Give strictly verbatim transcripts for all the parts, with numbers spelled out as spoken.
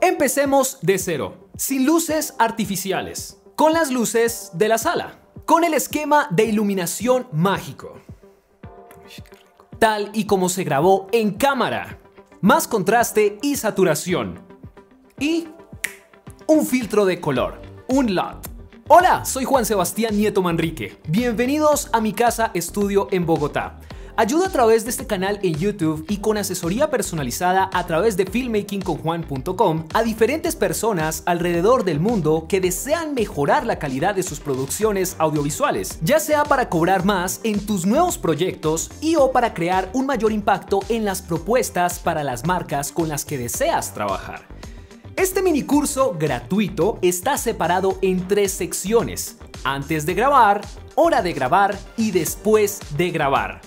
Empecemos de cero, sin luces artificiales, con las luces de la sala, con el esquema de iluminación mágico, tal y como se grabó en cámara, más contraste y saturación, y un filtro de color, un L U T. Hola, soy Juan Sebastián Nieto Manrique. Bienvenidos a mi casa estudio en Bogotá. Ayudo a través de este canal en YouTube y con asesoría personalizada a través de Filmmaking Con Juan punto com a diferentes personas alrededor del mundo que desean mejorar la calidad de sus producciones audiovisuales, ya sea para cobrar más en tus nuevos proyectos y o para crear un mayor impacto en las propuestas para las marcas con las que deseas trabajar. Este minicurso gratuito está separado en tres secciones: antes de grabar, hora de grabar y después de grabar.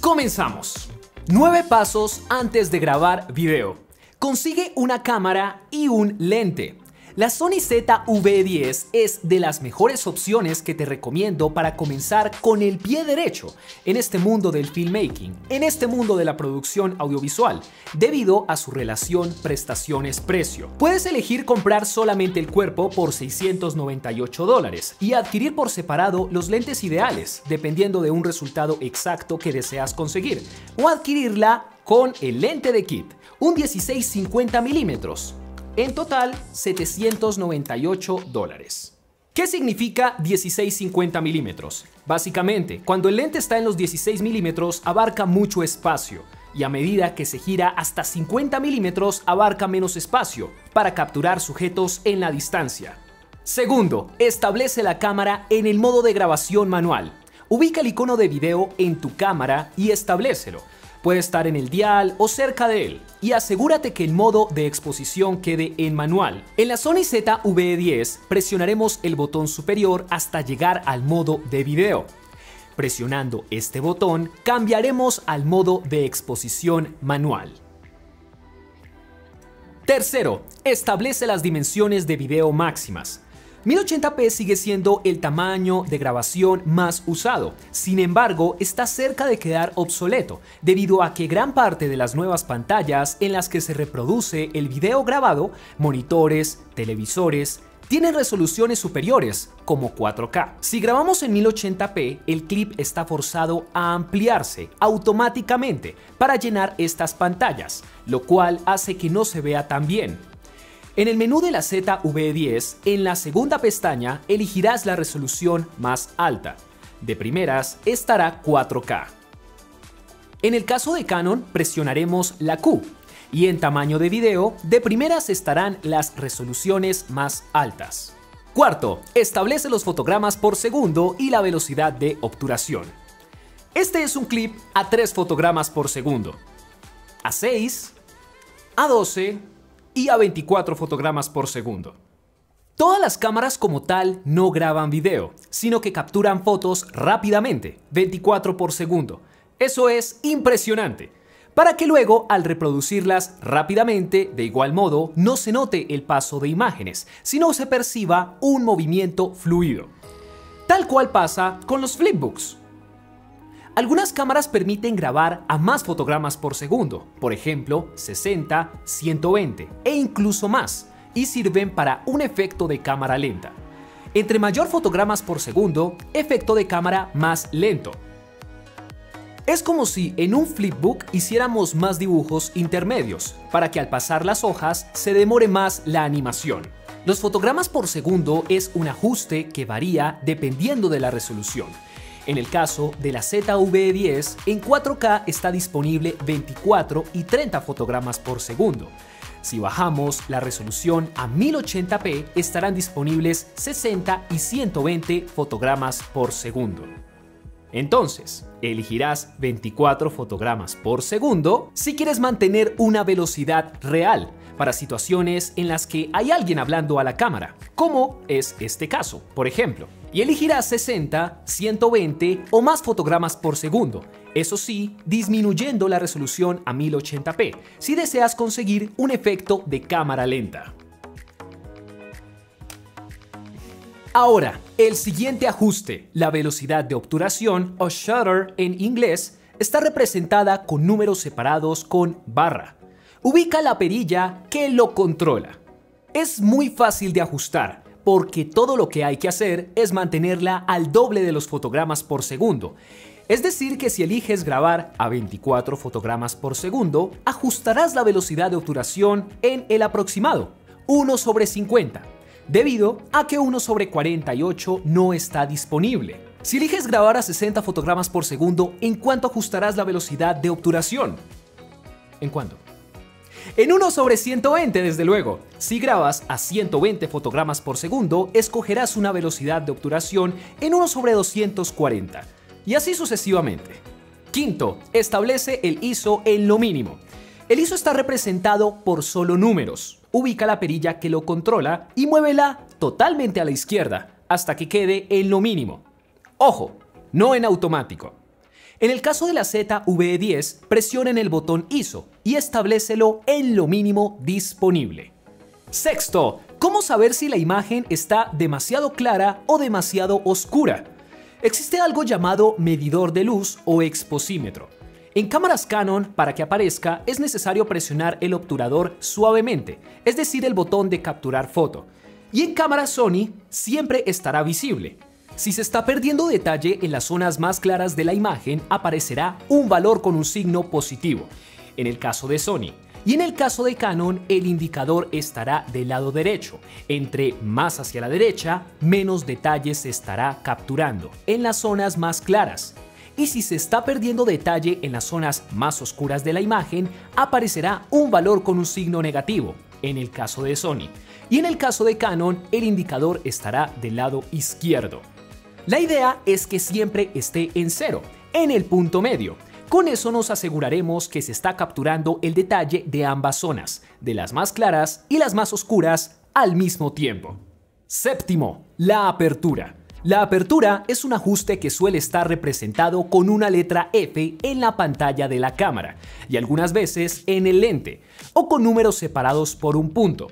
Comenzamos. nueve pasos antes de grabar video. Consigue una cámara y un lente. La Sony Z V diez es de las mejores opciones que te recomiendo para comenzar con el pie derecho en este mundo del filmmaking, en este mundo de la producción audiovisual, debido a su relación prestaciones-precio. Puedes elegir comprar solamente el cuerpo por seiscientos noventa y ocho dólares y adquirir por separado los lentes ideales, dependiendo de un resultado exacto que deseas conseguir, o adquirirla con el lente de kit, un dieciséis cincuenta milímetros. En total, setecientos noventa y ocho dólares. ¿Qué significa dieciséis cincuenta milímetros? Básicamente, cuando el lente está en los dieciséis milímetros, abarca mucho espacio, y a medida que se gira hasta cincuenta milímetros, abarca menos espacio para capturar sujetos en la distancia. Segundo, establece la cámara en el modo de grabación manual. Ubica el icono de video en tu cámara y establécelo. Puede estar en el dial o cerca de él, y asegúrate que el modo de exposición quede en manual. En la Sony Z V diez presionaremos el botón superior hasta llegar al modo de video. Presionando este botón cambiaremos al modo de exposición manual. Tercero, establece las dimensiones de video máximas. mil ochenta p sigue siendo el tamaño de grabación más usado, sin embargo está cerca de quedar obsoleto, debido a que gran parte de las nuevas pantallas en las que se reproduce el video grabado, monitores, televisores, tienen resoluciones superiores, como cuatro K. Si grabamos en mil ochenta p, el clip está forzado a ampliarse automáticamente para llenar estas pantallas, lo cual hace que no se vea tan bien. En el menú de la Z V diez, en la segunda pestaña, elegirás la resolución más alta. De primeras, estará cuatro K. En el caso de Canon, presionaremos la Q. Y en tamaño de video, de primeras estarán las resoluciones más altas. Cuarto, establece los fotogramas por segundo y la velocidad de obturación. Este es un clip a tres fotogramas por segundo. A seis, a doce, y a veinticuatro fotogramas por segundo. Todas las cámaras como tal no graban video, sino que capturan fotos rápidamente, veinticuatro por segundo. Eso es impresionante, para que luego al reproducirlas rápidamente, de igual modo, no se note el paso de imágenes, sino se perciba un movimiento fluido. Tal cual pasa con los flipbooks. Algunas cámaras permiten grabar a más fotogramas por segundo, por ejemplo, sesenta, ciento veinte e incluso más, y sirven para un efecto de cámara lenta. Entre mayor fotogramas por segundo, efecto de cámara más lento. Es como si en un flipbook hiciéramos más dibujos intermedios, para que al pasar las hojas se demore más la animación. Los fotogramas por segundo es un ajuste que varía dependiendo de la resolución. En el caso de la Z V diez, en cuatro K está disponible veinticuatro y treinta fotogramas por segundo. Si bajamos la resolución a mil ochenta p, estarán disponibles sesenta y ciento veinte fotogramas por segundo. Entonces, elegirás veinticuatro fotogramas por segundo si quieres mantener una velocidad real para situaciones en las que hay alguien hablando a la cámara, como es este caso, por ejemplo. Y elegirás sesenta, ciento veinte o más fotogramas por segundo, eso sí, disminuyendo la resolución a mil ochenta p, si deseas conseguir un efecto de cámara lenta. Ahora, el siguiente ajuste, la velocidad de obturación o shutter en inglés, está representada con números separados con barra. Ubica la perilla que lo controla. Es muy fácil de ajustar, porque todo lo que hay que hacer es mantenerla al doble de los fotogramas por segundo. Es decir que si eliges grabar a veinticuatro fotogramas por segundo, ajustarás la velocidad de obturación en el aproximado, uno sobre cincuenta, debido a que uno sobre cuarenta y ocho no está disponible. Si eliges grabar a sesenta fotogramas por segundo, ¿en cuánto ajustarás la velocidad de obturación? ¿En cuánto? En uno sobre ciento veinte, desde luego. Si grabas a ciento veinte fotogramas por segundo, escogerás una velocidad de obturación en uno sobre doscientos cuarenta, y así sucesivamente. Quinto, establece el I S O en lo mínimo. El I S O está representado por solo números. Ubica la perilla que lo controla y muévela totalmente a la izquierda, hasta que quede en lo mínimo. Ojo, no en automático. En el caso de la Z V diez, presionen el botón I S O y establécelo en lo mínimo disponible. Sexto, ¿cómo saber si la imagen está demasiado clara o demasiado oscura? Existe algo llamado medidor de luz o exposímetro. En cámaras Canon, para que aparezca, es necesario presionar el obturador suavemente, es decir, el botón de capturar foto. Y en cámaras Sony, siempre estará visible. Si se está perdiendo detalle en las zonas más claras de la imagen, aparecerá un valor con un signo positivo, en el caso de Sony. Y en el caso de Canon, el indicador estará del lado derecho. Entre más hacia la derecha, menos detalle se estará capturando, en las zonas más claras. Y si se está perdiendo detalle en las zonas más oscuras de la imagen, aparecerá un valor con un signo negativo, en el caso de Sony. Y en el caso de Canon, el indicador estará del lado izquierdo. La idea es que siempre esté en cero, en el punto medio. Con eso nos aseguraremos que se está capturando el detalle de ambas zonas, de las más claras y las más oscuras al mismo tiempo. Séptimo, la apertura. La apertura es un ajuste que suele estar representado con una letra F en la pantalla de la cámara y algunas veces en el lente o con números separados por un punto.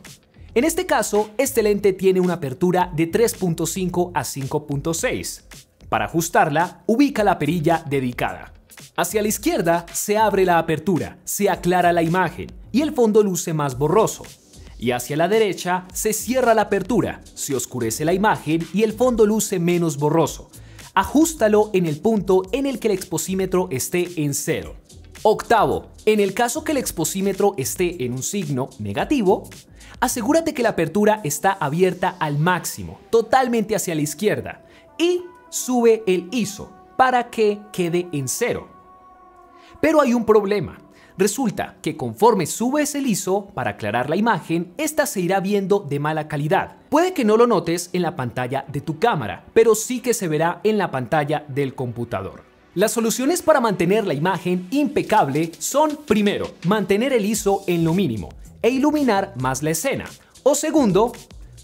En este caso, este lente tiene una apertura de tres punto cinco a cinco punto seis. Para ajustarla, ubica la perilla dedicada. Hacia la izquierda se abre la apertura, se aclara la imagen y el fondo luce más borroso. Y hacia la derecha se cierra la apertura, se oscurece la imagen y el fondo luce menos borroso. Ajústalo en el punto en el que el exposímetro esté en cero. Octavo, en el caso que el exposímetro esté en un signo negativo, asegúrate que la apertura está abierta al máximo, totalmente hacia la izquierda, y sube el I S O para que quede en cero. Pero hay un problema. Resulta que conforme subes el I S O para aclarar la imagen, esta se irá viendo de mala calidad. Puede que no lo notes en la pantalla de tu cámara, pero sí que se verá en la pantalla del computador. Las soluciones para mantener la imagen impecable son, primero, mantener el I S O en lo mínimo e iluminar más la escena. O segundo,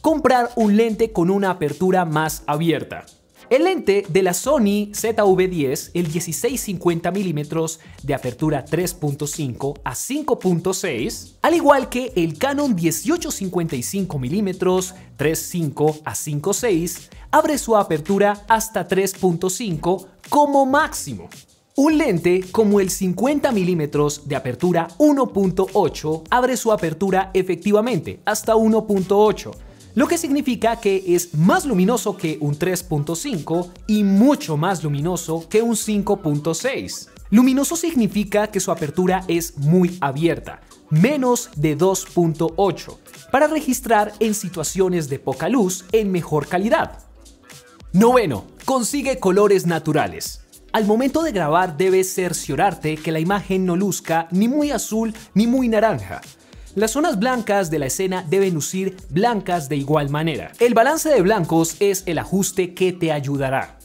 comprar un lente con una apertura más abierta. El lente de la Sony Z V diez, el dieciséis cincuenta milímetros de apertura tres punto cinco a cinco punto seis, al igual que el Canon dieciocho cincuenta y cinco milímetros tres punto cinco a cinco punto seis, abre su apertura hasta tres punto cinco como máximo. Un lente como el cincuenta milímetros de apertura uno punto ocho abre su apertura efectivamente hasta uno punto ocho. Lo que significa que es más luminoso que un tres punto cinco y mucho más luminoso que un cinco punto seis. Luminoso significa que su apertura es muy abierta, menos de dos punto ocho, para registrar en situaciones de poca luz en mejor calidad. Noveno, consigue colores naturales. Al momento de grabar debes cerciorarte que la imagen no luzca ni muy azul ni muy naranja. Las zonas blancas de la escena deben lucir blancas de igual manera. El balance de blancos es el ajuste que te ayudará.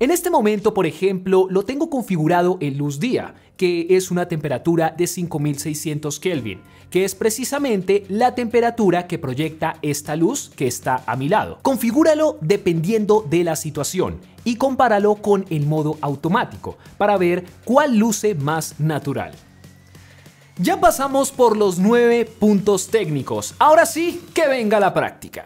En este momento, por ejemplo, lo tengo configurado en luz día, que es una temperatura de cinco mil seiscientos Kelvin, que es precisamente la temperatura que proyecta esta luz que está a mi lado. Configúralo dependiendo de la situación y compáralo con el modo automático para ver cuál luce más natural. Ya pasamos por los nueve puntos técnicos, ahora sí que venga la práctica.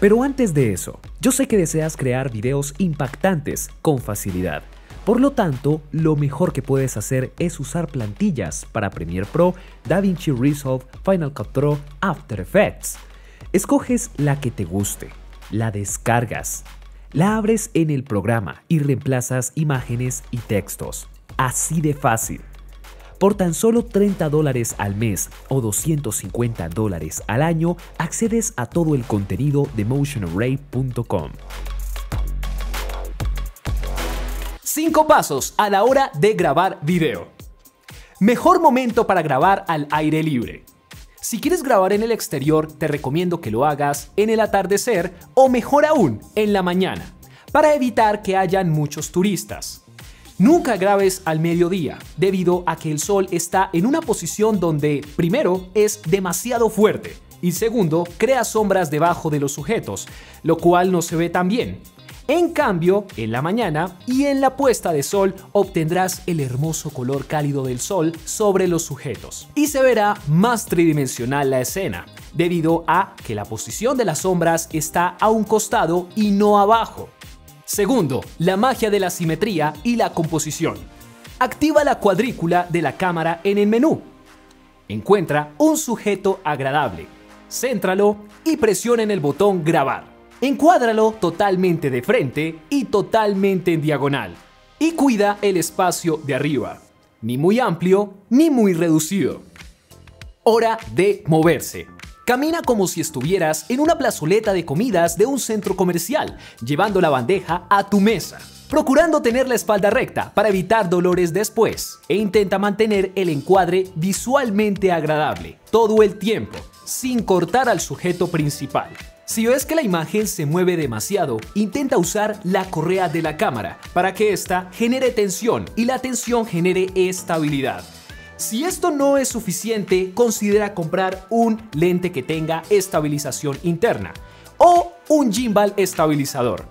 Pero antes de eso, yo sé que deseas crear videos impactantes con facilidad. Por lo tanto, lo mejor que puedes hacer es usar plantillas para Premiere Pro, DaVinci Resolve, Final Cut Pro, After Effects. Escoges la que te guste, la descargas, la abres en el programa y reemplazas imágenes y textos. Así de fácil. Por tan solo treinta dólares al mes o doscientos cincuenta dólares al año, accedes a todo el contenido de Motion Array punto com. cinco pasos a la hora de grabar video. Mejor momento para grabar al aire libre. Si quieres grabar en el exterior, te recomiendo que lo hagas en el atardecer o mejor aún, en la mañana, para evitar que hayan muchos turistas. Nunca grabes al mediodía, debido a que el sol está en una posición donde, primero, es demasiado fuerte y segundo, crea sombras debajo de los sujetos, lo cual no se ve tan bien. En cambio, en la mañana y en la puesta de sol obtendrás el hermoso color cálido del sol sobre los sujetos y se verá más tridimensional la escena, debido a que la posición de las sombras está a un costado y no abajo. Segundo, la magia de la simetría y la composición. Activa la cuadrícula de la cámara en el menú. Encuentra un sujeto agradable, céntralo y presiona en el botón Grabar. Encuádralo totalmente de frente y totalmente en diagonal. Y cuida el espacio de arriba, ni muy amplio ni muy reducido. Hora de moverse. Camina como si estuvieras en una plazoleta de comidas de un centro comercial, llevando la bandeja a tu mesa, procurando tener la espalda recta para evitar dolores después, e intenta mantener el encuadre visualmente agradable todo el tiempo, sin cortar al sujeto principal. Si ves que la imagen se mueve demasiado, intenta usar la correa de la cámara para que ésta genere tensión y la tensión genere estabilidad. Si esto no es suficiente, considera comprar un lente que tenga estabilización interna o un gimbal estabilizador.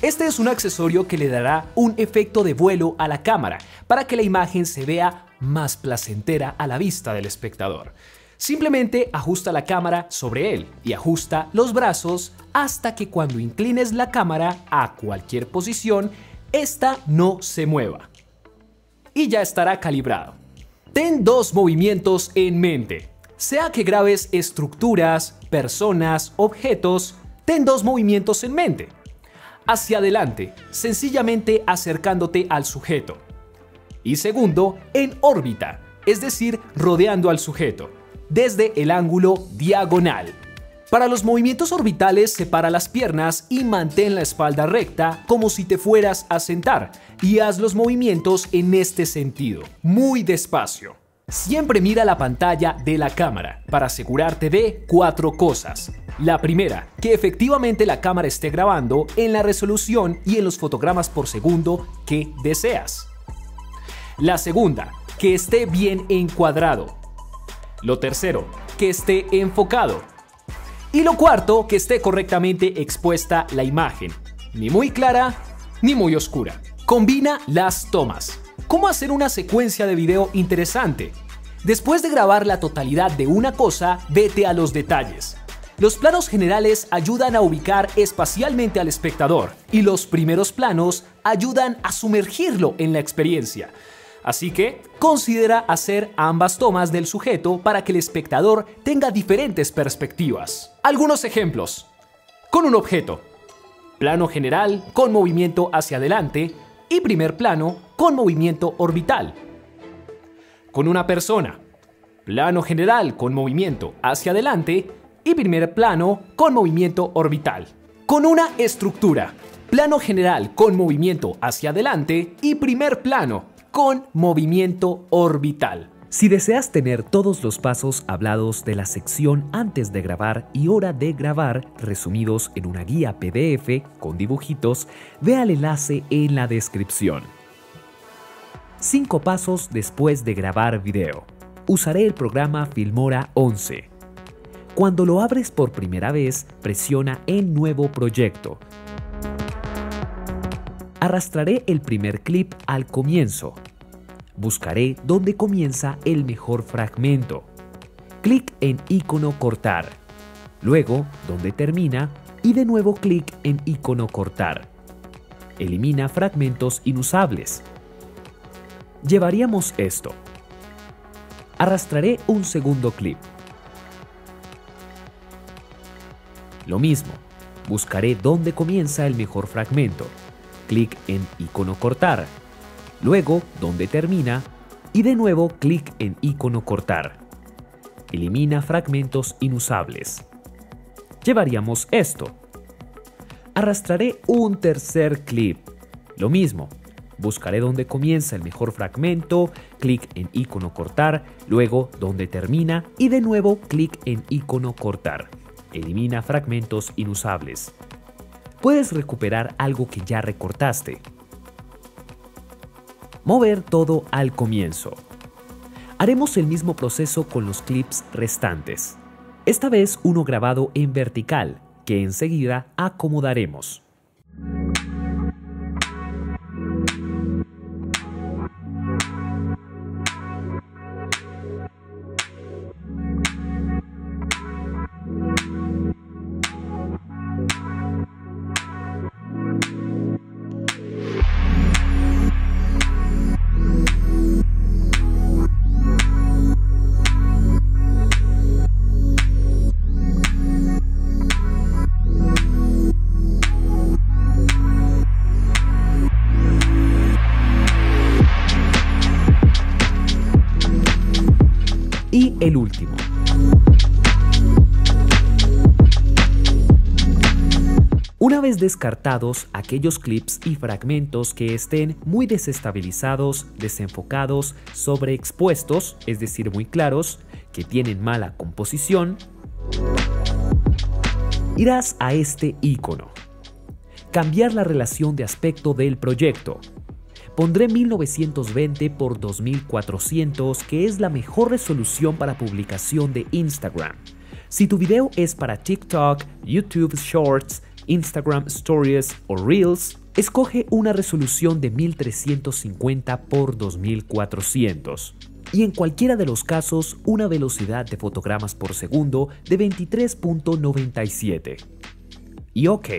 Este es un accesorio que le dará un efecto de vuelo a la cámara para que la imagen se vea más placentera a la vista del espectador. Simplemente ajusta la cámara sobre él y ajusta los brazos hasta que cuando inclines la cámara a cualquier posición, esta no se mueva. Y ya estará calibrado. Ten dos movimientos en mente. Sea que grabes estructuras, personas, objetos, ten dos movimientos en mente. Hacia adelante, sencillamente acercándote al sujeto. Y segundo, en órbita, es decir, rodeando al sujeto, desde el ángulo diagonal. Para los movimientos orbitales, separa las piernas y mantén la espalda recta como si te fueras a sentar y haz los movimientos en este sentido, muy despacio. Siempre mira la pantalla de la cámara para asegurarte de cuatro cosas. La primera, que efectivamente la cámara esté grabando en la resolución y en los fotogramas por segundo que deseas. La segunda, que esté bien encuadrado. Lo tercero, que esté enfocado. Y lo cuarto, que esté correctamente expuesta la imagen, ni muy clara ni muy oscura. Combina las tomas. ¿Cómo hacer una secuencia de video interesante? Después de grabar la totalidad de una cosa, vete a los detalles. Los planos generales ayudan a ubicar espacialmente al espectador y los primeros planos ayudan a sumergirlo en la experiencia. Así que considera hacer ambas tomas del sujeto para que el espectador tenga diferentes perspectivas. Algunos ejemplos. Con un objeto. Plano general con movimiento hacia adelante y primer plano con movimiento orbital. Con una persona. Plano general con movimiento hacia adelante y primer plano con movimiento orbital. Con una estructura. Plano general con movimiento hacia adelante y primer plano con movimiento orbital. Si deseas tener todos los pasos hablados de la sección antes de grabar y hora de grabar resumidos en una guía P D F con dibujitos, ve al enlace en la descripción. cinco pasos después de grabar video. Usaré el programa Filmora once. Cuando lo abres por primera vez, presiona en Nuevo proyecto. Arrastraré el primer clip al comienzo. Buscaré dónde comienza el mejor fragmento. Clic en icono cortar. Luego, donde termina y de nuevo clic en icono cortar. Elimina fragmentos inusables. llevaríamos esto. Arrastraré un segundo clip. Lo mismo, buscaré dónde comienza el mejor fragmento. Clic en icono cortar, luego dónde termina y de nuevo clic en icono cortar. Elimina fragmentos inusables. Llevaríamos esto. Arrastraré un tercer clip. Lo mismo, buscaré dónde comienza el mejor fragmento, clic en icono cortar, luego dónde termina y de nuevo clic en icono cortar. Elimina fragmentos inusables. Puedes recuperar algo que ya recortaste. Mover todo al comienzo. Haremos el mismo proceso con los clips restantes. Esta vez uno grabado en vertical, que enseguida acomodaremos. Y el último. Una vez descartados aquellos clips y fragmentos que estén muy desestabilizados, desenfocados, sobreexpuestos, es decir, muy claros, que tienen mala composición, irás a este icono. Cambiar la relación de aspecto del proyecto. Pondré mil novecientos veinte por dos mil cuatrocientos, que es la mejor resolución para publicación de Instagram. Si tu video es para TikTok, YouTube Shorts, Instagram Stories o Reels, escoge una resolución de mil trescientos cincuenta por dos mil cuatrocientos. Y en cualquiera de los casos, una velocidad de fotogramas por segundo de veintitrés punto noventa y siete. Y OK.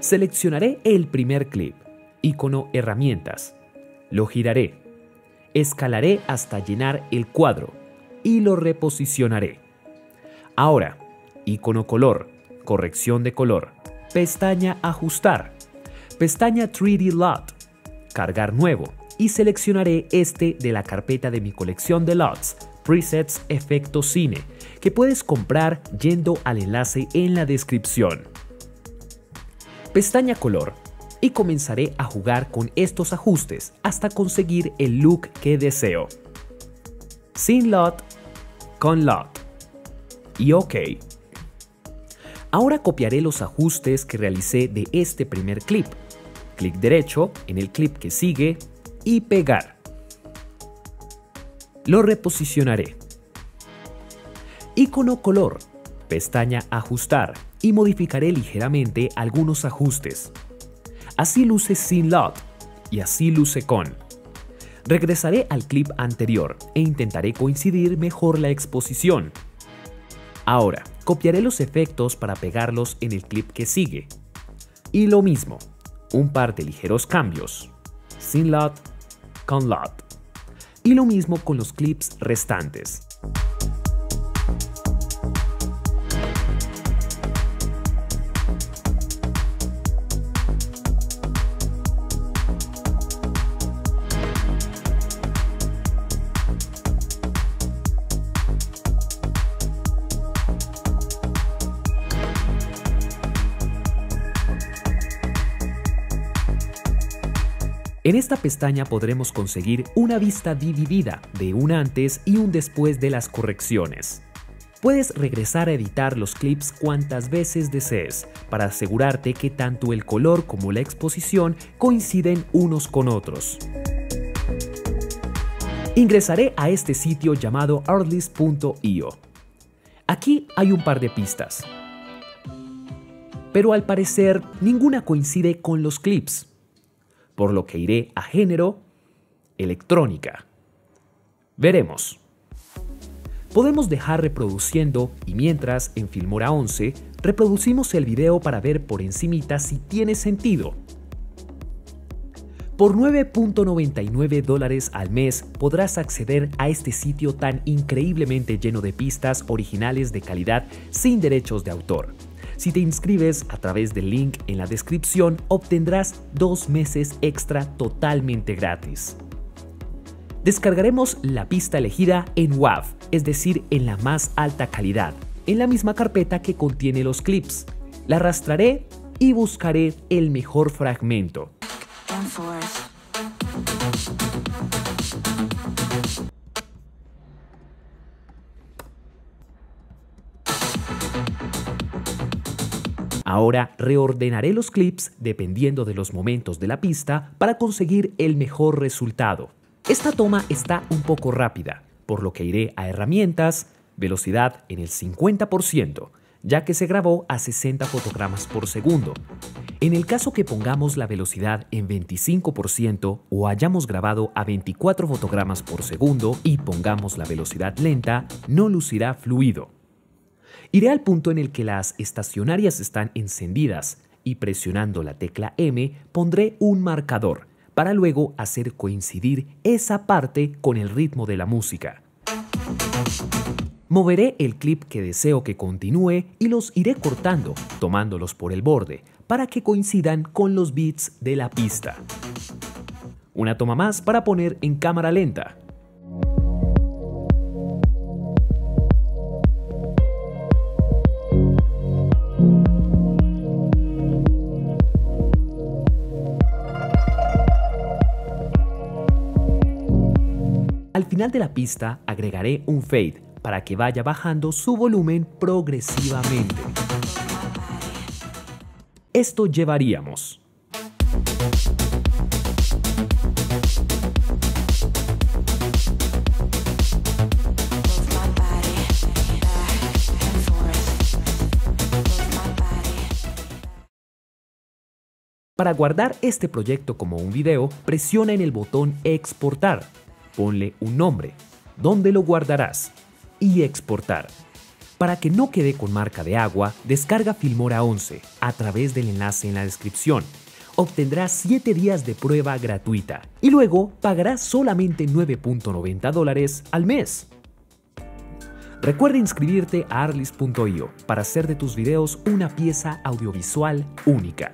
Seleccionaré el primer clip, icono herramientas, lo giraré, escalaré hasta llenar el cuadro y lo reposicionaré. Ahora, icono color, corrección de color, pestaña ajustar, pestaña tres D L U T, cargar nuevo y seleccionaré este de la carpeta de mi colección de L U Ts, presets efecto cine, que puedes comprar yendo al enlace en la descripción. Pestaña color y comenzaré a jugar con estos ajustes hasta conseguir el look que deseo. Sin L U T, con L U T y OK. Ahora copiaré los ajustes que realicé de este primer clip. Clic derecho en el clip que sigue y pegar. Lo reposicionaré. Icono color, pestaña ajustar y modificaré ligeramente algunos ajustes. Así luce sin L U T y así luce con. Regresaré al clip anterior e intentaré coincidir mejor la exposición. Ahora, copiaré los efectos para pegarlos en el clip que sigue. Y lo mismo, un par de ligeros cambios. Sin L U T, con L U T. Y lo mismo con los clips restantes. En esta pestaña podremos conseguir una vista dividida de un antes y un después de las correcciones. Puedes regresar a editar los clips cuantas veces desees para asegurarte que tanto el color como la exposición coinciden unos con otros. Ingresaré a este sitio llamado Artlist punto i o. Aquí hay un par de pistas, pero al parecer ninguna coincide con los clips, por lo que iré a género, electrónica. Veremos. Podemos dejar reproduciendo y mientras en Filmora once reproducimos el video para ver por encimita si tiene sentido. Por nueve punto noventa y nueve dólares al mes podrás acceder a este sitio tan increíblemente lleno de pistas originales de calidad sin derechos de autor. Si te inscribes a través del link en la descripción, obtendrás dos meses extra totalmente gratis. Descargaremos la pista elegida en W A V, es decir, en la más alta calidad, en la misma carpeta que contiene los clips. La arrastraré y buscaré el mejor fragmento. Ahora reordenaré los clips dependiendo de los momentos de la pista para conseguir el mejor resultado. Esta toma está un poco rápida, por lo que iré a herramientas, velocidad en el cincuenta por ciento, ya que se grabó a sesenta fotogramas por segundo. En el caso que pongamos la velocidad en veinticinco por ciento o hayamos grabado a veinticuatro fotogramas por segundo y pongamos la velocidad lenta, no lucirá fluido. Iré al punto en el que las estacionarias están encendidas y presionando la tecla M pondré un marcador para luego hacer coincidir esa parte con el ritmo de la música. Moveré el clip que deseo que continúe y los iré cortando, tomándolos por el borde, para que coincidan con los beats de la pista. Una toma más para poner en cámara lenta. Al final de la pista agregaré un fade para que vaya bajando su volumen progresivamente. Esto llevaríamos. Para guardar este proyecto como un video, presiona en el botón Exportar. Ponle un nombre, donde lo guardarás, y exportar. Para que no quede con marca de agua, descarga Filmora once a través del enlace en la descripción. Obtendrás siete días de prueba gratuita y luego pagarás solamente nueve punto noventa dólares al mes. Recuerda inscribirte a Artlist punto i o para hacer de tus videos una pieza audiovisual única.